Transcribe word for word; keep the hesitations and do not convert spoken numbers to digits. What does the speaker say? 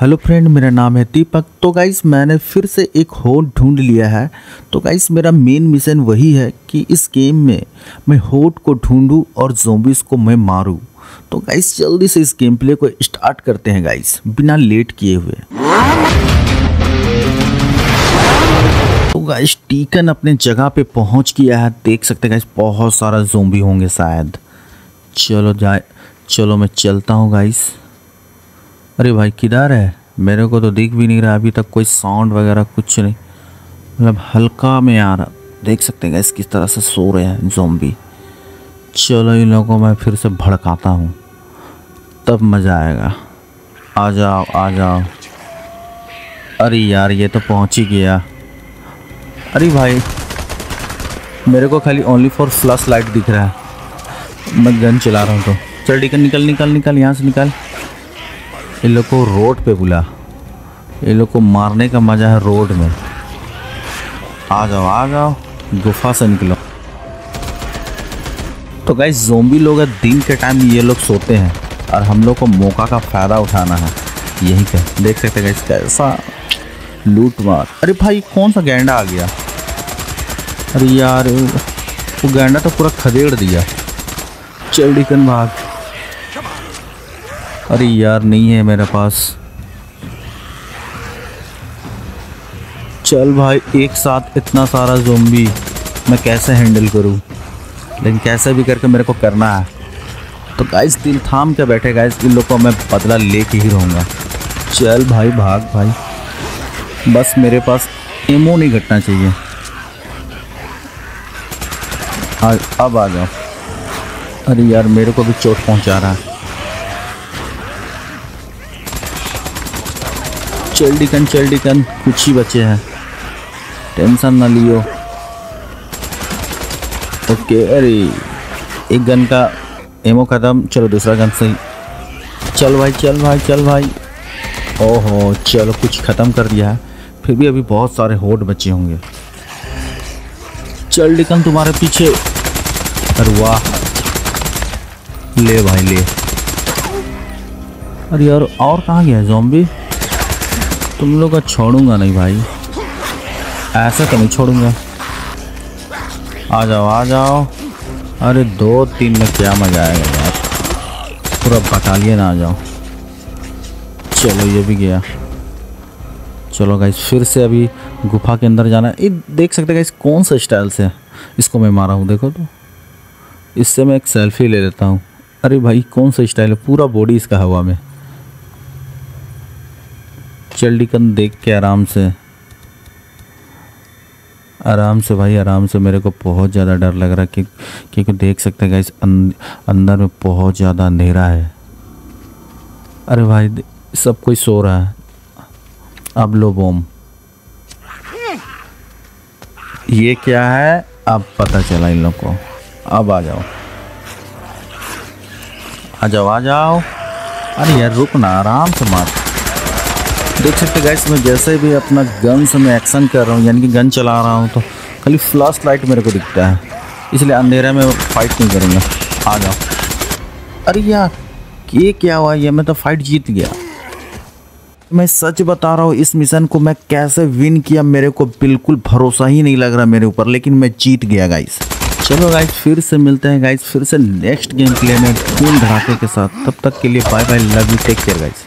Hello friend, मेरा नाम है दीपक। तो गाइस मैंने फिर से एक होड ढूंढ लिया है। तो गाइस मेरा मेन मिशन वही है कि इस गेम में मैं होड को ढूंढूं और ज़ोंबीज़ को मैं मारूं। तो गाइस जल्दी से इस गेम प्ले को स्टार्ट करते हैं गाइस, बिना लेट किए हुए। तो गाइस टीकन अपने जगह पे पहुंच गया है, देख सकते हैं गाइस बहुत सारा ज़ोंबी होंगे शायद। चलो जाए, चलो मैं चलता हूँ गाइस। अरे भाई किधर है? मेरे को तो दिख भी नहीं रहा अभी तक, कोई साउंड वगैरह कुछ नहीं, मतलब हल्का में आ रहा। देख सकते हैं गाइस किस तरह से सो रहे हैं ज़ोंबी। चलो इन लोगों को मैं फिर से भड़काता हूँ, तब मज़ा आएगा। आ जाओ आ जाओ। अरे यार ये तो पहुँच ही गया। अरे भाई मेरे को खाली ओनली फॉर फ्लैश लाइट दिख रहा है, मैं गन चला रहा हूँ। तो चल ठीक है, निकल निकल निकल यहाँ से निकल। इन लोग को रोड पे बुला, इन लोग को मारने का मज़ा है रोड में। आ जाओ आ जाओ, गुफा से निकलो। तो गाइस ज़ोंबी लोग दिन के टाइम ये लोग सोते हैं और हम लोग को मौका का फ़ायदा उठाना है यही का। देख सकते हैं गाइस कैसा लूट मार। अरे भाई कौन सा गैंडा आ गया? अरे यार वो गैंडा तो पूरा खदेड़ दिया। चल डिकन भाग। अरे यार नहीं है मेरे पास। चल भाई एक साथ इतना सारा ज़ोंबी मैं कैसे हैंडल करूं, लेकिन कैसे भी करके मेरे को करना है। तो गाइस दिल थाम के बैठे गाइस, इन लोग को मैं बदला लेके ही रहूँगा। चल भाई भाग भाई, बस मेरे पास एमो नहीं घटना चाहिए। आ, अब आ जाओ। अरे यार मेरे को भी चोट पहुँचा रहा है। चल डिकन चल डिकन, कुछ ही बचे हैं, टेंशन ना लियो। ओके अरे एक गन का एमो ख़त्म, चलो दूसरा गन से। चल भाई चल भाई चल भाई। ओहो चलो कुछ ख़त्म कर दिया है, फिर भी अभी बहुत सारे होड बचे होंगे। चल डिकन तुम्हारे पीछे। अरे वाह, ले भाई ले। अरे यार और कहाँ गया ज़ोंबी? तुम लोग का छोड़ूंगा नहीं भाई, ऐसा तो नहीं छोड़ूंगा। आ जाओ आ जाओ। अरे दो तीन में क्या मज़ा आएगा यार, पूरा बटालियन आ जाओ। चलो ये भी गया। चलो गाइस फिर से अभी गुफा के अंदर जाना। ये देख सकते हैं गाइस कौन सा स्टाइल से इसको मैं मारा हूँ, देखो तो। इससे मैं एक सेल्फी ले लेता हूँ। अरे भाई कौन सा स्टाइल है, पूरा बॉडी इसका हवा में। चल डिकन देख के आराम से आराम से भाई आराम से। मेरे को बहुत ज़्यादा डर लग रहा है कि क्योंकि देख सकते हैं गाइस अंदर में बहुत ज़्यादा अंधेरा है। अरे भाई सब कोई सो रहा है। अब लो बम, ये क्या है अब पता चला इन लोग को। अब आ जाओ आ जाओ आ जाओ। अरे यार रुकना, आराम से मार। देख सकते गाइस मैं जैसे भी अपना गन से मैं एक्शन कर रहा हूँ, यानी कि गन चला रहा हूँ, तो खाली फ्लैश लाइट मेरे को दिखता है, इसलिए अंधेरे में फाइट नहीं करूँगा। आ जाओ। अरे यार ये क्या हुआ, ये मैं तो फाइट जीत गया। मैं सच बता रहा हूँ इस मिशन को मैं कैसे विन किया मेरे को बिल्कुल भरोसा ही नहीं लग रहा मेरे ऊपर, लेकिन मैं जीत गया गाइस। चलो गाइस फिर से मिलते हैं गाइस फिर से नेक्स्ट गेम प्ले में खून धड़ाके के साथ। तब तक के लिए bye bye, love you, take care guys.